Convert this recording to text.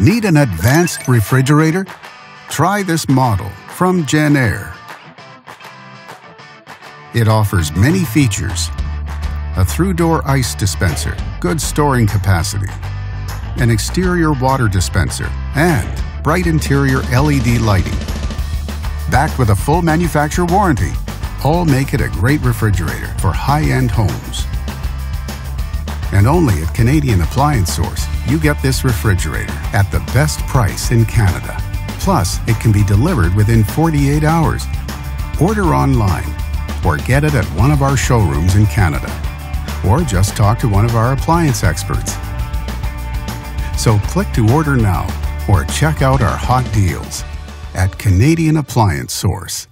Need an advanced refrigerator? Try this model from Jenn-Air. It offers many features: a through-door ice dispenser, good storing capacity, an exterior water dispenser, and bright interior LED lighting. Backed with a full manufacturer warranty, all make it a great refrigerator for high-end homes. And only at Canadian Appliance Source, you get this refrigerator at the best price in Canada. Plus, it can be delivered within 48 hours. Order online or get it at one of our showrooms in Canada, or just talk to one of our appliance experts. So click to order now or check out our hot deals at Canadian Appliance Source.